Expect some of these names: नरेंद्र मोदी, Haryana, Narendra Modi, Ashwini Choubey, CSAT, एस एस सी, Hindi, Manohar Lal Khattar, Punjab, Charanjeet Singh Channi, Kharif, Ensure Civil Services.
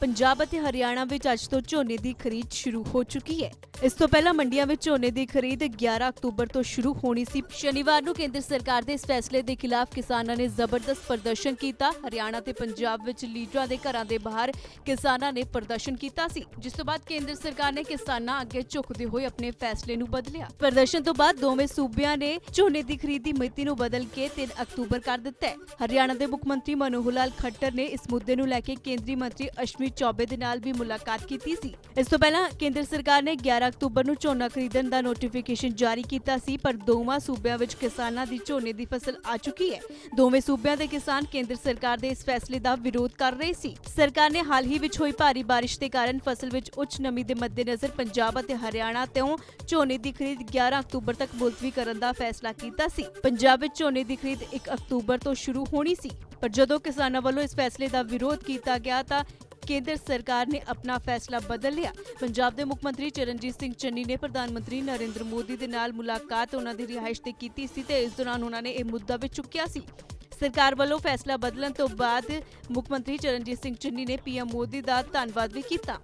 पंजाब अते हरियाणा विच अज तों झोने की खरीद शुरू हो चुकी है। इस तो पहला मंडिया में झोने की खरीद 11 अक्तूबर तो शुरू होनी सी। शनिवार को केंद्र सरकार के इस फैसले के खिलाफ किसानों ने जबरदस्त प्रदर्शन किया। हरियाणा ते पंजाब विच लीडरां दे घरां दे बाहर किसानों ने प्रदर्शन किया, जिस तो बाद केंद्र सरकार ने किसानों अगे झुकते हुए अपने फैसले नूं बदलिया। प्रदर्शन तो बाद दोवें सूबियां ने झोने की खरीद की मिति नूं बदल के 3 अक्तूबर कर दिता है। हरियाणा के मुख्यमंत्री मनोहर लाल खट्टर ने इस मुद्दे नूं लैके केंद्रीय मंत्री अश्विनी चौबे दे नाल भी मुलाकात की सी। इस तो पहला केंद्र सरकार ने 11 अक्तूबर नूं झोना खरीदण दा नोटिफिकेशन जारी कीता सी, पर दोवां सूबियां विच किसानां दी झोने दी फसल आ चुकी है। दोवें सूबियां दे किसान केंद्र सरकार दे इस फैसले दा विरोध कर रहे सी। सरकार ने हाल ही विच होई भारी बारिश दे कारण फसल विच उच्च नमी दे मद्देनज़र पंजाब अते हरियाणा तों झोने दी खरीद 11 अक्तूबर तक मुलतवी करन दा फैसला कीता सी। पंजाब विच झोने दी खरीद 1 अक्तूबर तों शुरू होनी सी, पर जदों किसानां वल्लों इस फैसले दा विरोध कीता गया तां केंद्र सरकार ने अपना फैसला बदल लिया। पंजाब के मुख्यमंत्री चरणजीत सिंह चन्नी ने प्रधानमंत्री नरेंद्र मोदी के नाल मुलाकात उन्हां दी रिहाइश ते कीती सी ते इस दौरान उन्होंने यह मुद्दा भी चुक्या सी। सरकार वालों फैसला बदलने तो बाद मुख्यमंत्री चरणजीत सिंह चन्नी ने PM मोदी का धन्नवाद भी किया।